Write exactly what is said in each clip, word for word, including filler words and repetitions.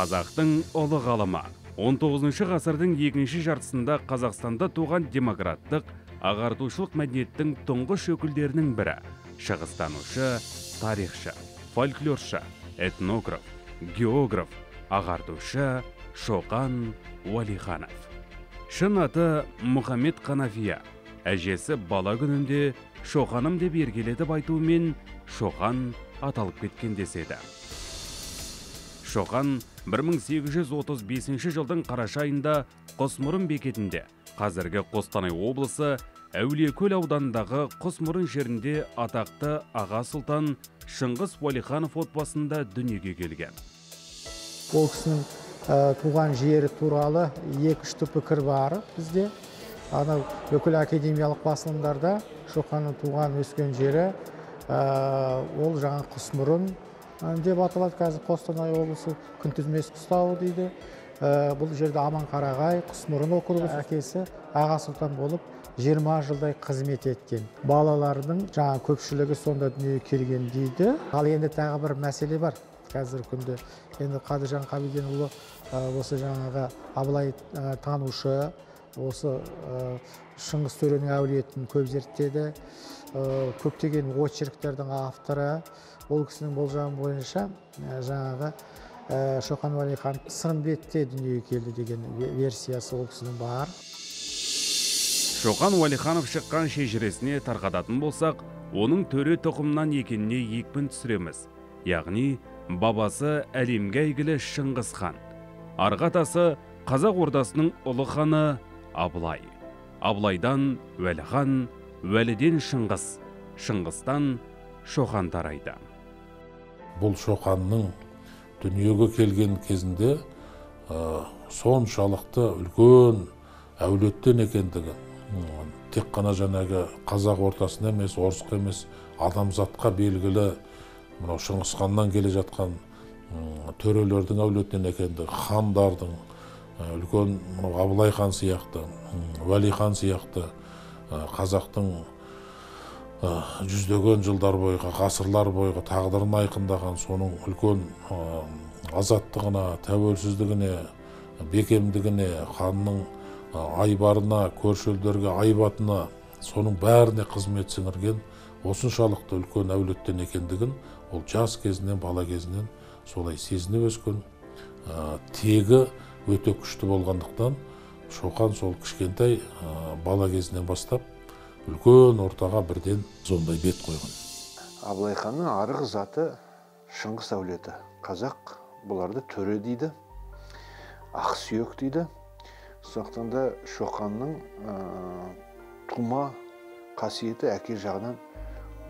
Қазақтың ұлы ғалымы. он тоғызыншы ғасырдың екінші жартысында Қазақстанда туған демократтық, ағартушылық мәдениеттің тұңғыш өкілдерінің бірі. Шығыстанушы, тарихшы, фольклоршы, этнограф, географ, ағартушы Шоқан Уәлиханов. Шын аты Мұхаммед Қанафия. Әжесі бала күнінде Шоқаным деп ергелетіп айтуымен Шоқан аталып кеткен деседі. Шоқан бір мың сегіз жүз отыз бесінші жылдың қараша айында Kusmuryn бекетінде, қазіргі Kostanai облысы Auliekol ауданындағы Kusmuryn жерінде атақты аға сұлтан Шыңғыс Уәлиханов отбасында дүниеге келген. Ол кісінің туған жері туралы екі-үш пікір бар бізде. Ана бүкіл академиялық басылымдарда Шоқанның туған өскен жері ол жаңа Kusmuryn деп аталады, қазір Қостанай облысы күнтізмес қыстауы дейді. Бұл жерде Аманқарағай, Kusmuryn округы. Әкесі аға сұлтан болып жиырма жылдай қызмет еткен. Балалардың жаңа көпшілігі сонда дүниеге келген дейді. Ал енді тағы бір мәселе бар. Қазір күнде енді Қадыржан Қабиденұлы осы жаңағы Абылай танушы, осы Шыңғыс төренің әулетін көп зерттеді, көптеген очерктердің авторы. Ол кісінің болжамы бойынша жаңағы Шоқан Уәлихан Сырымбетте дүниеге келді деген версиясы ол кісінің бар. Шоқан Уәлиханов шыққан шежіресіне тарқататын болсақ, оның төре тұқымынан екеніне екпін түсіреміз. Яғни бабасы әлемге әйгілі Шыңғыс хан. Арғы атасы Қазақ ордасының ұлы ханы Абылай. Абылайдан Уәлихан, Уәлиден Шыңғыс, Шыңғыстан Шоқан тарайды. Бұл Шоқанның дүниеге келген кезінде соншалықты үлкен әулеттен екендігі, тек қана жаңағы қазақ ортасына емес, орысқа емес, адамзатқа белгілі Шыңғыс ханнан келе жатқан төрелердің әулеттен екендігі, хандардың, үлкен Абылай хан сияқты, Уәли хан сияқты қазақтың жүздеген жылдар бойғы, ғасырлар бойғы тағдырын айқындаған, соның үлкен азаттығына, тәуелсіздігіне, бекемдігіне, ханның айбарына, көршілдерге айбатына, соның бәріне қызмет сіңірген осыншалықты үлкен әулеттен екендігін ол жас кезінен, бала кезінен солай сезініп өскен. Тегі өте күшті болғандықтан Шоқан сол кішкентай бала кезінен бастап үлкен ортаға бірден сондай бет қойған. Абылай ханның арғы заты Шыңғыс әулеті. Қазақ бұларды төре дейді, ақсүйек дейді. Сондықтан да Шоқанның тума қасиеті әке жағынан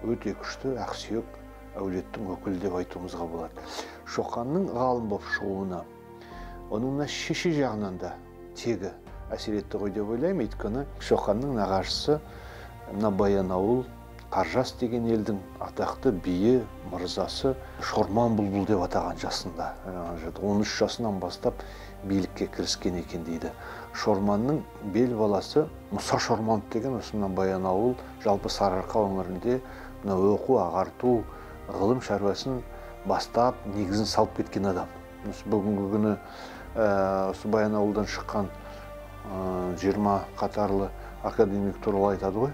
өте күшті ақсүйек әулеттің өкілі деп айтуымызға болады. Шоқанның ғалым боп шығуына, оның шеше жағынан да тегі әсер етті ғой деп ойлаймын. Өйткені Шоқанның нағашысы мына Баянауыл Қаржас деген елдің атақты биі мырзасы Шорман бұлбұл деп атаған жасында, он үш жасынан бастап билікке кіріскен екен дейді. Шорманның бел баласы Мұса Шорман деген осыннан Баянауыл, жалпы Сарыарқа өңірінде мына оқу, ағарту, ғылым шаруасын бастап негізін салып кеткен адам. Бүгінгі күні Баянауылдан шыққан жиырма қатарлы академик туралы айтады ғой.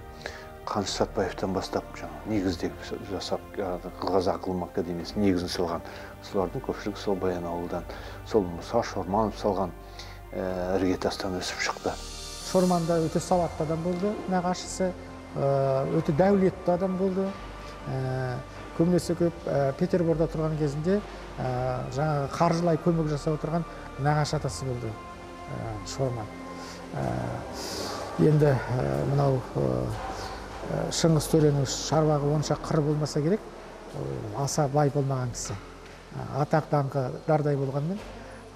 Қаныш Сәтбаевтан бастап негізді жасап қазақ ғылым академиясының негізін салған. Солардың көпшілігі сол Баянауылдан, сол Мұса Шорманов салған іргетастан өсіп шықты. Шорманда өте сауатты адам болды, нағашысы өте дәулетті адам болды. Көбінесе көп Петерборда тұрған кезінде жаңағы қаржылай көмек жасап отырған нағашы атасы болды Шорман. Енді мынау Шыңғыс төренің шаруағы онша қыр болмаса керек, аса бай болмаған кісі. Атақ даңқы дардай болғанмен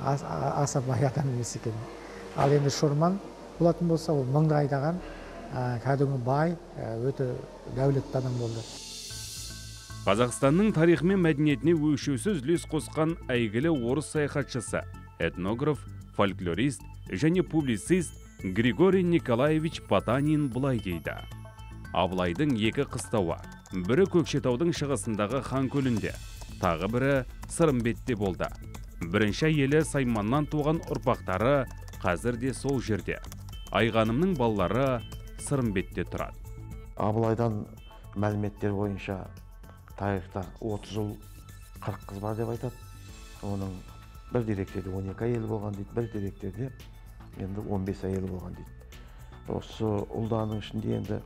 аса бай адам емес екен. Ал енді Шорман болатын болса, ол мыңдайдаған кәдімгі бай, өте дәулетті адам болды. Қазақстанның тарихы мен мәдениетіне өлшеусіз үлес қосқан әйгілі орыс саяхатшысы, этнограф, фольклорист және публицист Grigory Nikolayevich Potanin былай дейді. Абылайдың екі қыстауы, бірі Көкшетаудың шығысындағы Хан көлінде, тағы бірі Сырымбетте болды. Бірінші елі Сайманнан туған ұрпақтары қазірде сол жерде. Айғанымның баллары Сырымбетте тұрады. Абылайдан мәліметтер бойынша тарихта отыз жыл қырық қыз бар деп айтады. Оның бір деректерде он екі әйел болған дейді, бір деректерде енді он бес әйел болған дейді. Осы ұлданың ішінде енді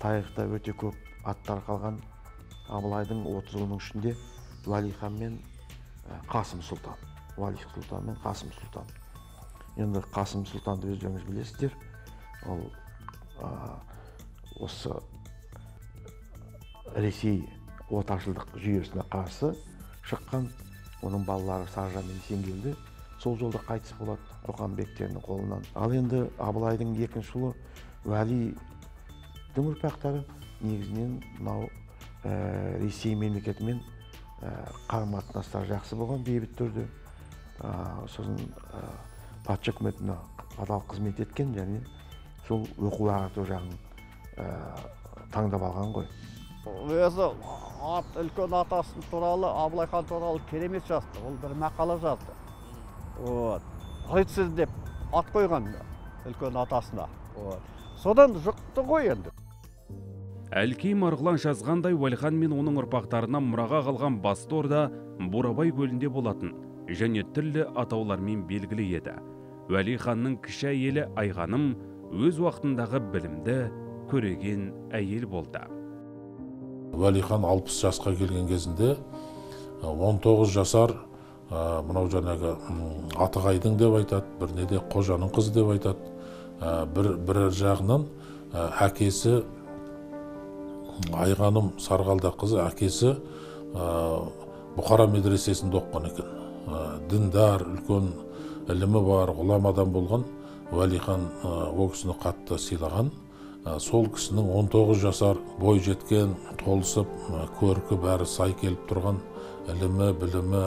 тарихта өте көп аттар қалған. Абылайдың отыз жылының ішінде Wali Khan мен Қасым Сұлтан, Wali Сұлтан мен Қасым Сұлтан. Енді Қасым Сұлтанды өздеріңіз білесіздер. Ол осы Ресей отаршылдық жүйесіне қарсы шыққан, оның балалары Саржан мен Есенгелді сол жолда қайтыс болады Қоқанбектердің қолынан. Ал енді Абылайдың екінші ұлы Уәлидің ұрпақтары негізінен мынау Ресей мемлекетімен қарым қатынастар жақсы болған, бейбіт түрде сосын патша үкіметіне адал қызмет еткен, және сол оқу ағарту жағын таңдап алған ғой. Өзі үлкен атасы туралы, Абылай хан туралы керемет жазды. Ол бір мақала жазды. Рыцарь деп ат қойған үлкен атасына. Содан жұқты ғой енді. Әлкей Марғлан жазғандай, Wali Khan мен оның ұрпақтарына мұраға қалған басты орда Бурабай көлінде болатын және түрлі атаулармен белгілі еді. Wali Khanның кіші әйелі Айғаным өз уақытындағы білімді көреген әйел болды. Wali Khan алпыс жасқа келген кезінде он тоғыз жасар мынау жаңағы Атығайдың деп айтады, бірне де қожаның қызы деп айтады. Бір бір жағынан әкесі Айғаным Сарғалда қызы, әкесі Бұқара медресесінде оққан екен. Діндар, үлкен ілімі бар, ғұламадан болған Wali Khan ол кісіні қатты сыйлаған. Сол кісінің он тоғыз жасар бой жеткен, толысып, көркі бәрі сай келіп тұрған, ілімі, білімі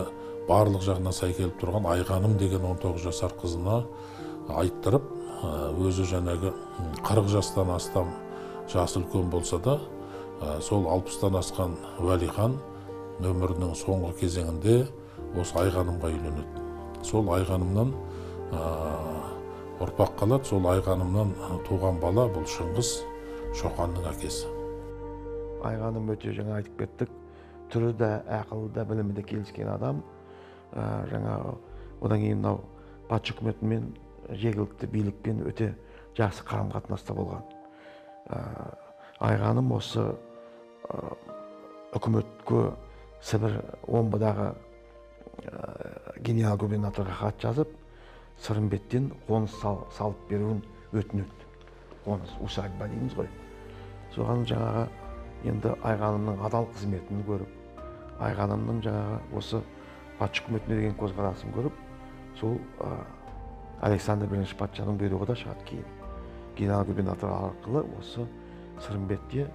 барлық жағына сай келіп тұрған Айғаным деген он тоғыз жасар қызына айттырып, өзі жаңағы қырық жастан астам жасы үлкен болса да, сол алпыстан асқан Wali Khan өмірінің соңғы кезеңінде осы Айғанымға үйленеді. Сол Айғанымнан ұрпақ қалады, сол Айғанымнан туған бала бұл Шыңғыс, Шоқанның әкесі. Айғаным өте, жаңа айтып кеттік, түрі де, ақылы да, білімі де келіскен адам. Жаңа одан кейін мынау патша үкіметімен, жергілікті билікпен өте жақсы қарым-қатынаста болған. Айғаным осы үкіметке Сібір омбыдағы генерал-губернаторға хат жазып, Сырымбеттен қоныс салып беруін өтінеді. Қоныс усагба дейміз ғой. Соған жаңағы енді Айғанымның адал қызметін көріп, Айғанымның жаңағы осы патша үкіметіне деген көзқарасын көріп, сол Александр бірінші патшаның бұйрығы да шығады кейін. Генерал-губернатор арқылы осы Сырымбетке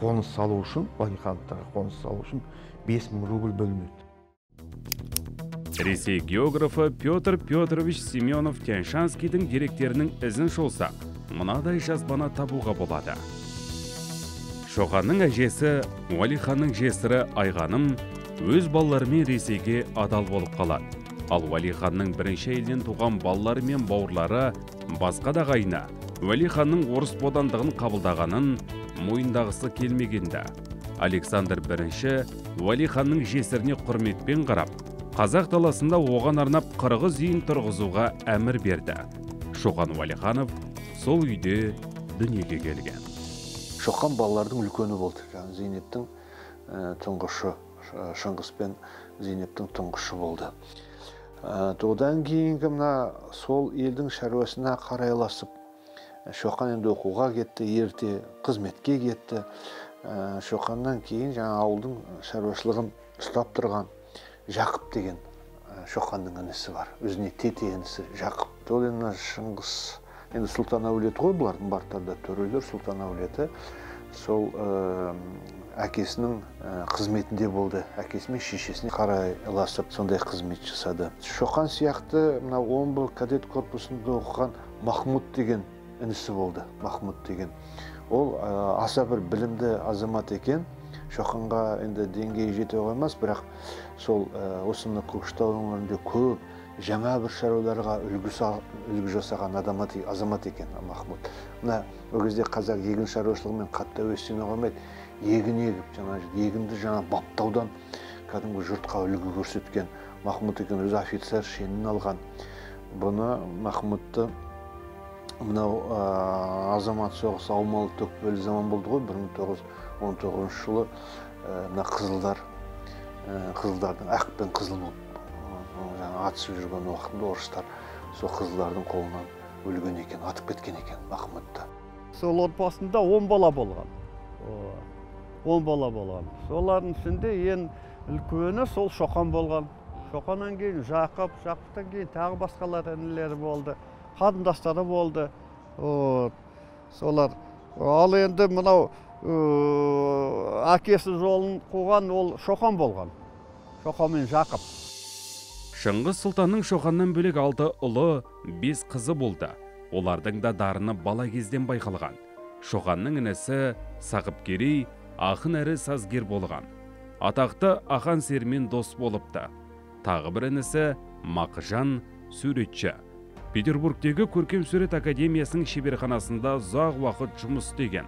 қоныс салу үшін, Wali Хандарға қоныс салу үшін бес мың рубль бөлінеді. Ресей географы Петр Петрович Семенов Тянь-Шанскийдің деректерінің ізін шолса, мынадай жазбаны табуға болады. Шоқанның әжесі, Wali Ханның жесірі Айғаным өз балларымен Ресейге адал болып қалады. Ал Wali Ханның бірінші әйелден туған баллары мен бауырлары басқа да ғайна Wali Ханның орыс бодандығын қабылдағанын мойындағысы келмегенді. Александр бірінші Wali Ханның жесіріне құрметпен қарап, қазақ даласында оған арнап қырғыз үйін тұрғызуға әмір берді. Шоқан Уәлиханов сол үйде дүниеге келген. Шоқан балалардың үлкені болды. Зейнептің тұңғышы, Шыңғыс пен Зейнептің тұңғышы болды. Одан кейінгі мына сол елдің шаруасына қарайласып, Шоқан енді оқуға кетті, ерте қызметке кетті. Шоқаннан кейін жаңа ауылдың шаруашылығын ұстап тұрған Жақып деген Шоқанның інісі бар. Өзіне тете інісі Жақып. Ол енді Шыңғыс, енді сұлтан әулеті ғой бұлардың бартарда төрелер, сұлтан әулеті. Сол әкесінің қызметінде болды. Әкесімен шешесіне қарайласып сондай қызмет жасады. Шоқан сияқты мына омбы кадет корпусында оқыған Махмұт деген інісі болды, Махмұт деген. Ол аса бір білімді азамат екен, Шоқынға енді деңгей жете қоймас, бірақ сол осыны Көкшетау өңірінде көп жаңа бір шаруаларға үлгі жасаған адаматы азамат екен Махмұт. Мына ол кезде қазақ егін шаруашылығымен қатты өссене қоймайды. Егін егіп, жаңа егінді жаңа баптаудан кәдімгі жұртқа үлгі көрсеткен Махмұт екен, өзі офицер шенін алған. Бұны Махмұтты мынау азамат соғысы аумалы төкпелі заман болды ғой, бір мың тоғыз жүз он тоғызыншы жылы мына қызылдар, қызылдардың ақ пен қызыл болып атысып жүрген уақытында орыстар сол қызылдардың қолынан өлген екен, атып кеткен екен Махмұтты. Сол отбасында он бала болған. он бала болған. Солардың ішінде ең үлкені сол Шоқан болған. Шоқаннан кейін Жақып, Жақыптан кейін тағы басқалар інілері болды, қатындастары болды. Солар ал енді мынау әкесі жолын қуған ол Шоқан болған. Шоқан мен Жақып. Шыңғыс сұлтанның Шоқаннан бөлек алты ұлы, бес қызы болды. Олардың да дарыны бала кезден байқалған. Шоқанның інісі Сағыпкерей, ақын әрі сазгер болған. Атақты Ақан Сермен дос болыпты. Тағы бір інісі Мақыжан суретші. Петербургтегі Көркем сурет академиясының шеберханасында ұзақ уақыт жұмыс істеген.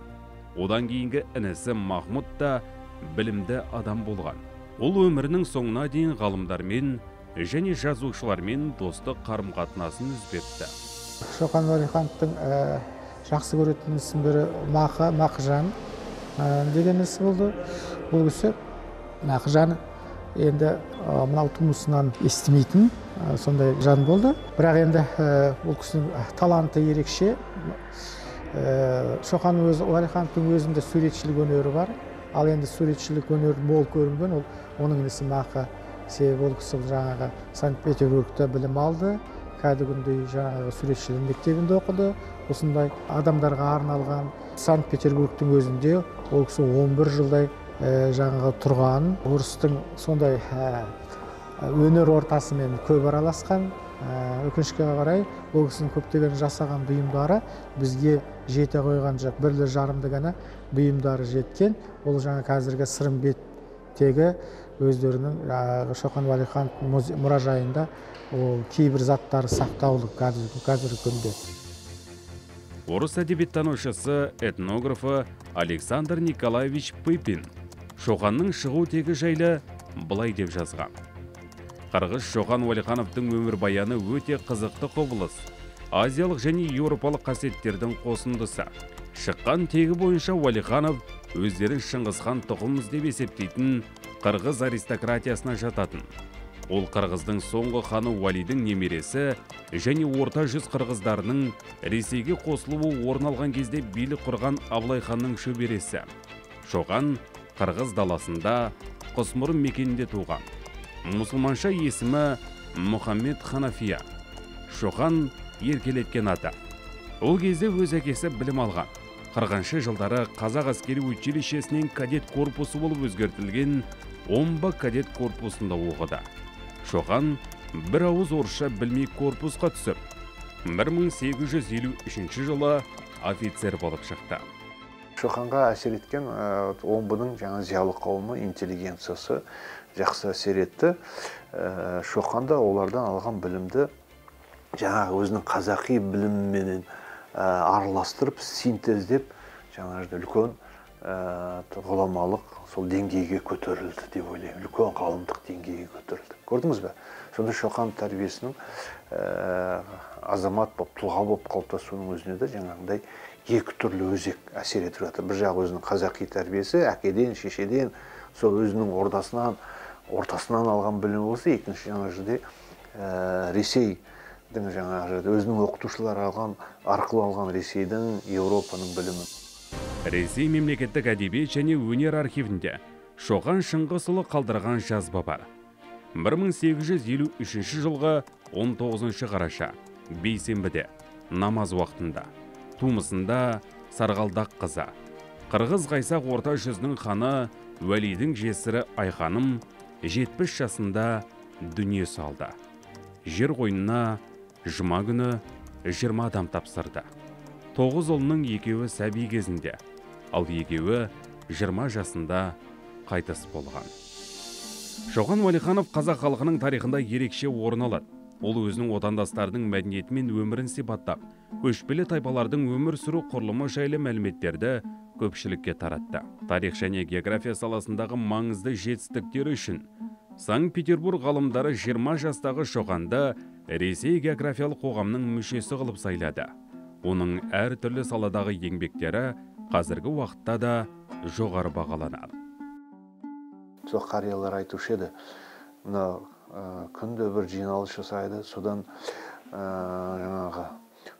Одан кейінгі інісі Махмұт та білімді адам болған. Ол өмірінің соңына дейін ғалымдармен және жазушылармен достық қарым-қатынасын үзбепті. Шоқан Уәлихановтың жақсы көретін ісінің бірі Мақыжан деген ісі болды. Бұл кісі Мақыжан енді мынау тумысынан естімейтін сондай жан болды. Бірақ енді бұл кісінің таланты ерекше. Шоқан Уәлихановтың өзінде суретшілік өнері бар. Ал енді суретшілік өнері мол көрінген, оның ісі Мақы. Себебі ол кісі жаңағы Санкт-Петербургте білім алды, кәдімгідей жаңағы суретшілік мектебінде оқыды. Осындай адамдарға арналған Санкт-Петербургтің өзінде ол кісі он бір жылдай жаңағы тұрған, орыстың сондай өнер ортасымен көп араласқан. Өкінішке қарай ол кісінің көптеген жасаған бұйымдары бізге жете қойған жоқ, бірлі жарымды ғана бұйымдары жеткен. Ол жаңа қазіргі Сырымбеттегі өздерінің Шоқан Уәлиханов мұражайында кейбір заттары сақтаулы қазіргі күнде. Орыс әдебиеттанушысы, этнографы Александр Николаевич Пыпин Шоқанның шығу тегі жайлы былай деп жазған. Қырғыз Шоқан Уәлихановтың өмірбаяны өте қызықты құбылыс. Азиялық және еуропалық қасиеттердің қосындысы. Шыққан тегі бойынша Уәлиханов өздерін Шыңғысхан тұқымыз деп есептейтін қырғыз аристократиясына жататын. Ол қырғыздың соңғы ханы Уәлидің немересі және орта жүз қырғыздарының Ресейге қосылуы орналған кезде билік құрған Абылай ханның шөбересі. Шоқан қырғыз даласында Kusmuryn мекенінде туған. Мұсылманша есімі Мұхаммед Қанафия. Шоқан еркелеткен ата. Ол кезде өз әкесі білім алған. қырқыншы жылдары қазақ әскери училищесінен кадет корпусы болып өзгертілген Омба кадет корпусында оқыды. Шоқан бір ауыз орысша білмей корпусқа түсіп, бір мың сегіз жүз елу үшінші жылы офицер болып шықты. Шоқанға әсер еткен Омбының жаңа зиялы қауымы, интеллигенциясы жақсы әсер етті. Шоқанда олардан алған білімді жаңағы өзінің қазақи білімімен араластырып, синтездеп, жаңажды үлкен ғұламалық сол деңгейге көтерілді деп ойлаймын, үлкен ғалымдық деңгейге көтерілді. Көрдіңіз бе? Сонда Шоқан тәрбиесінің азамат боп, тұлға боп қалыптасуының өзіне де жаңағындай екі түрлі өзек әсер етіп жатыр. Бір жағы өзінің қазақи тәрбиесі, әкеден, шешеден, сол өзінің ордасынан, ортасынан алған білім болса, екінші жаңажды Ресей өзінің оқытушылар арқылы алған Ресейдің, Еуропаның білімі. Ресей мемлекеттік әдебиет және өнер архивінде Шоқан Шыңғысұлы қалдырған жазба бар. бір мың сегіз жүз елу үшінші жылғы он тоғызыншы қараша, бейсенбіде, намаз уақытында, тумысында Сарғалдақ қызы, қырғыз Қайсақ орта жүзінің ханы Уәлидің жесірі Айханым жетпіс жасында дүние салды. Жер қойнына жұма күні жиырма адам тапсырды. Тоғыз ұлының екеуі сәби кезінде, ал екеуі жиырма жасында қайтыс болған. Шоқан Уәлиханов қазақ халқының тарихында ерекше орын алады. Ол өзінің отандастарының мәдениеті мен өмірін сипаттап, көшпелі тайпалардың өмір сүру құрылымы жайлы мәліметтерді көпшілікке таратты. Тарих және география саласындағы маңызды жетістіктері үшін Санкт-Петербург ғалымдары жиырма жастағы Шоқанды Ресей географиялық қоғамының мүшесі қылып сайлады. Оның әр түрлі саладағы еңбектері қазіргі уақытта да жоғары бағаланады. Жоқ қариялар айтушы еді, күнде бір жиналыс жасайды, содан жаңағы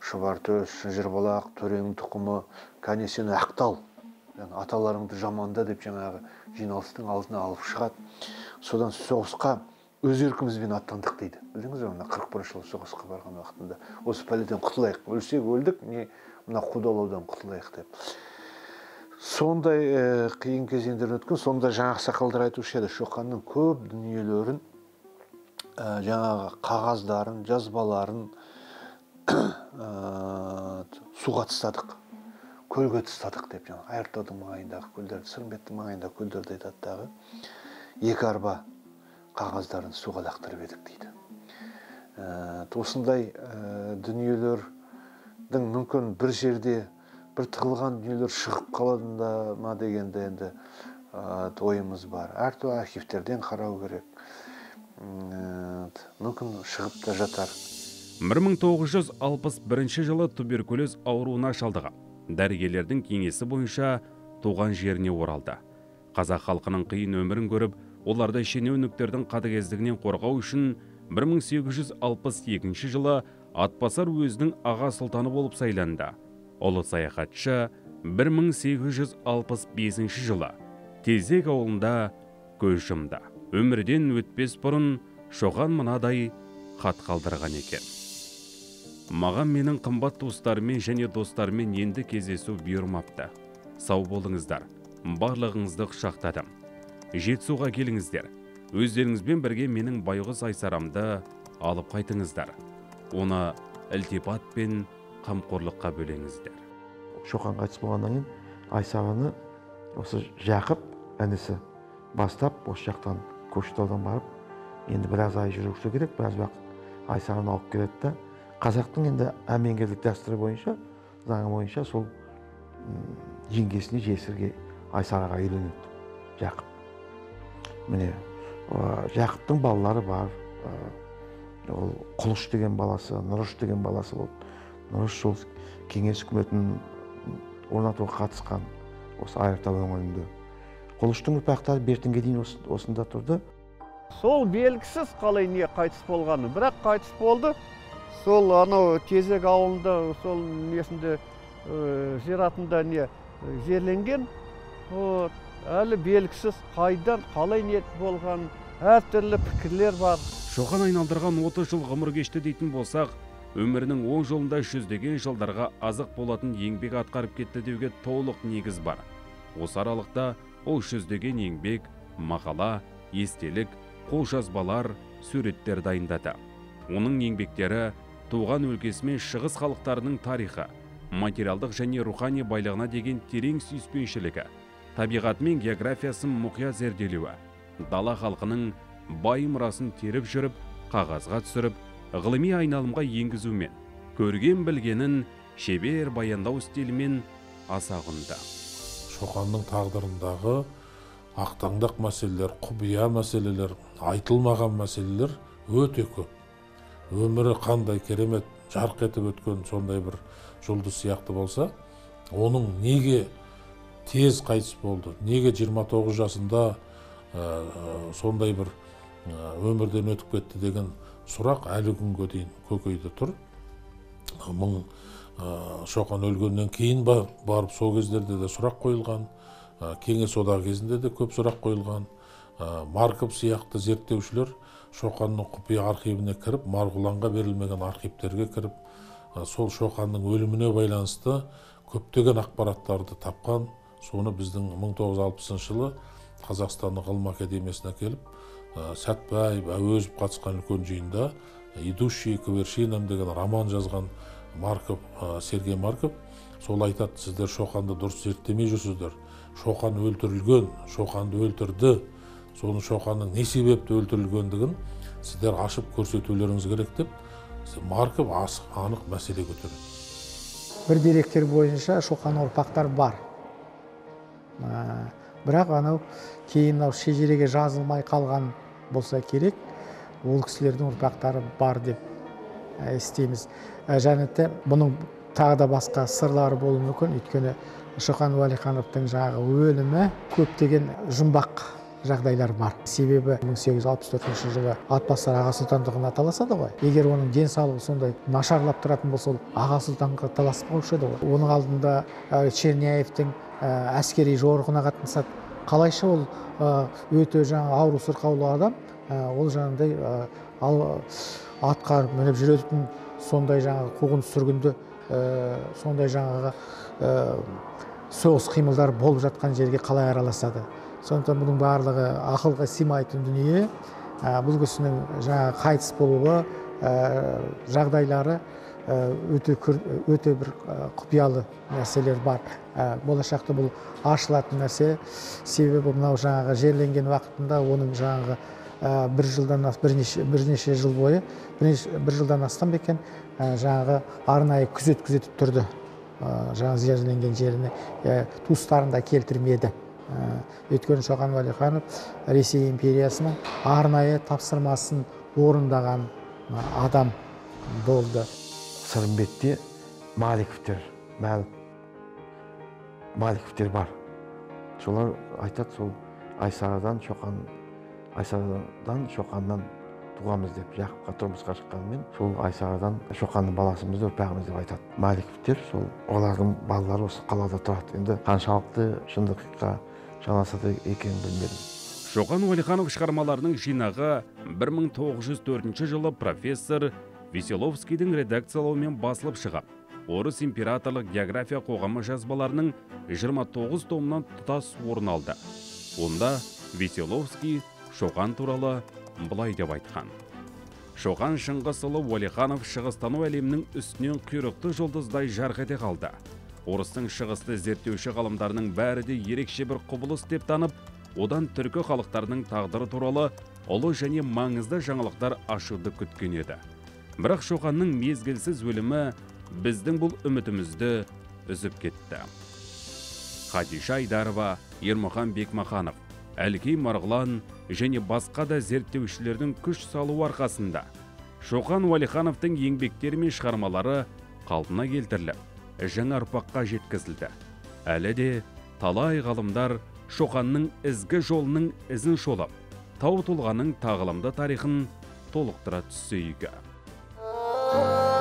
шұбартөс, шынжырбалақ, төренің тұқымы, кәне сен ақтал, аталарыңды жаманда деп жаңағы жиналыстың алдына алып шығады. Содан соғысқа өз еркімізбен аттандық дейді. Білдіңіз бе, қырық бірінші жылы соғысқа барған уақытында осы пәледен құтылайық, өлсек өлдік, не мына қудалаудан құтылайық деп. Сондай қиын кезеңдер өткен, сонда жаңағы сақалдар айтушы еді, Шоқанның көп дүниелерін, жаңағы қағаздарын, жазбаларын суға тыстадық, көлге тыстадық деп жаңа. Айыртаудың маңайындағы көлдерді, Сырымбеттің маңайындағы көлдерді айтаттағы екі арба қағаздарын суға лақтырып едік дейді. Осындай дүниелердің мүмкін бір жерде бір тығылған дүниелер шығып қаладында ма дегенде енді ойымыз бар. Әртүрлі архивтерден қарау керек. Мүмкін шығып та жатар. бір мың тоғыз жүз алпыс бірінші жылы туберкулез ауруына шалдыға. Дәрігерлердің кеңесі бойынша туған жеріне оралды. Қазақ халқының қиын өмірін көріп, оларды шенеуніктердің қатыгездігінен қорғау үшін бір мың сегіз жүз алпыс екінші жылы Атбасар өзінің аға сұлтаны болып сайланды. Ұлы саяхатшы бір мың сегіз жүз алпыс бесінші жылы Тезек ауылында көз жұмды. Өмірден өтпес бұрын Шоқан мынадай хат қалдырған екен. Маған менің қымбат достармен және достармен енді кездесу бұйырмапты. Сау болыңыздар, барлығыңызды құшақтадым. Жетісуға келіңіздер, өздеріңізбен бірге менің байғыз Айсарамды алып қайтыңыздар. Оны ілтипат пен қамқорлыққа бөлеңіздер. Шоқан қайтыс болғаннан кейін Айсарамны осы Жақып інісі бастап осы жақтан Көкшетаудан барып, енді біраз ай жүргізу керек, біраз уақыт Айсараны алып келеді да. Қазақтың енді әменгерлік дәстүрі бойынша, заңы бойынша сол жеңгесіне жесірге Айсараға үйленеді Жақып. Міне, Жақыптың балалары бар. Ол Құлыш деген баласы, Нұрыш деген баласы болды. Нұрыш сол кеңес үкіметін орнатуға қатысқан осы Айыртау өңірінде. Құлыштың ұрпақтары бертінге дейін осында тұрды. Сол белгісіз қалай не қайтыс болғаны, бірақ қайтыс болды. Сол анау Тезек ауылында, сол несінде жератында не жерленген, әлі белгісіз қайдан қалай не болған, әртүрлі пікірлер бар. Шоқан айналдырған отыз жыл ғұмыр кешті дейтін болсақ, өмірінің он жылында жүздеген жылдарға азық болатын еңбек атқарып кетті деуге толық негіз бар. Осы аралықта ол жүздеген еңбек, мақала, естелік, қолжазбалар, суреттер дайындады. Оның еңбектері туған өлкесімен шығыс халықтарының тарихы, материалдық және рухани байлығына деген терең сүйіспеншілігі, табиғаты мен географиясын мұқият зерделеуі, дала халқының бай мұрасын теріп жүріп, қағазға түсіріп, ғылыми айналымға енгізумен, көрген білгенін шебер баяндау стилімен аса құнды. Шоқанның тағдырындағы ақтаңдақ мәселелер, құпия мәселелер, айтылмаған мәселелер өте көп. Өмірі қандай керемет жарқ етіп өткен сондай бір жұлдыз сияқты болса, оның неге тез қайтыс болды, неге жиырма тоғыз жасында сондай бір өмірден өтіп кетті деген сұрақ әлі күнге дейін көкейде тұр. Мұң Шоқан өлгеннен кейін барып сол кездерде де сұрақ қойылған, кеңес одағы кезінде де көп сұрақ қойылған. Марков сияқты зерттеушілер Шоқанның құпия архивіне кіріп, Марғланға берілмеген архивтерге кіріп, сол Шоқанның өліміне байланысты көптеген ақпараттарды тапқан. Соны біздің мың тоғыз жүз алпысыншы жылы Қазақстанның ғылым академиясына келіп, Сәтбаев, Әуезов қатысқан үлкен жиында «Идущие к вершинам» деген роман жазған Сергей Марков сол айтады, сіздер Шоқанды дұрыс зерттемей жүрсіздер. Шоқан өлтірілген, Шоқанды өлтірді, соны Шоқанның не себепті өлтірілгендігін сіздер ашып көрсетулеріңіз керек деп, марқып анық мәселе көтерді. Бір деректер бойынша Шоқан ұрпақтар бар. Бірақ анау кейін шежереге жазылмай қалған болса керек, ол кісілердің ұрпақтары бар деп істейміз. Жәнетте бұның тағы да басқа сырлары болуы мүмкін, өйткені Шоқан Уәлихановтың жағы өлімі көптеген жұмбақ жағдайлар бар. Себебі мың сегіз жүз алпыс төртінші жылы Атбасар аға сұлтандығына таласады ғой. Егер оның денсаулығы сондай нашарлап тұратын болса, аға сұлтанға таласып қаушады ғой. Оның алдында Черняевтің әскери жорығына қатынсады. Қалайша ол өте жаңа ауру сырқаулы адам, ол жаңағыдай атқа мініп жүретін сондай жаңағы қуғын сүргінді, сондай жаңағы соғыс қимылдар болып жатқан жерге қалай араласады. Сондықтан бұның барлығы ақылға сыймайтын дүние. Бұл кісінің жаңағы қайтыс болуы жағдайлары өте бір құпиялы нәрселер бар. Болашақта бұл ашылатын нәрсе, себебі мынау жаңағы жерленген уақытында оның жаңағы бір жылдан бірнеше жыл бойы, бір жылдан астам екен жаңағы арнайы күзет күзетіп тұрды, жаңағы жерленген жеріне туыстарын да келтірмеді. Өйткені Шоқан Уәлиханов Ресей империясының арнайы тапсырмасын орындаған адам болды. Сырымбетте Маликовтер, Маликовтер бар. Солар айтады, сол Айсарадан, Шоқан, Айсарадан, Шоқаннан туғамыз деп, Жақыпқа тұрмысқа шыққанымен, сол Айсарадан Шоқанның баласымызды ұрпағымыз деп айтады. Маликовтер, сол олардың балалары осы қалада тұрады. Енді қаншалықты шындыққа жанасады екенін білмедім. Шоқан Уәлиханов шығармаларының жинағы бір мың тоғыз жүз төртінші жылы профессор Веселовскийдің редакциялауымен басылып шыға, орыс императорлық география қоғамы жазбаларының жиырма тоғыз томынан тұтас орын алды. Онда Веселовский Шоқан туралы былай деп айтқан. Шоқан Шыңғысұлы Уәлиханов шығыстану әлемінің үстінен құйрықты жұлдыздай жарқ ете қалды. Орыстың шығысты зерттеуші ғалымдарының бәрі де ерекше бір құбылыс деп танып, одан түркі халықтарының тағдыры туралы ұлы және маңызды жаңалықтар ашуды күткен еді. Бірақ Шоқанның мезгілсіз өлімі біздің бұл үмітімізді үзіп кетті. Хадиша Айдарба, Ермхан Бекмаханов, Әлкей Марғлан және басқа да зерттеушілердің күш салу арқасында Шоқан Уәлихановтың еңбектері мен шығармалары қалпына келтіріліп, жаңа ұрпаққа жеткізілді. Әлі де талай ғалымдар Шоқанның ізгі жолының ізін шолып, тау тұлғаның тағылымды тарихын толықтыра түссе игі. Oh.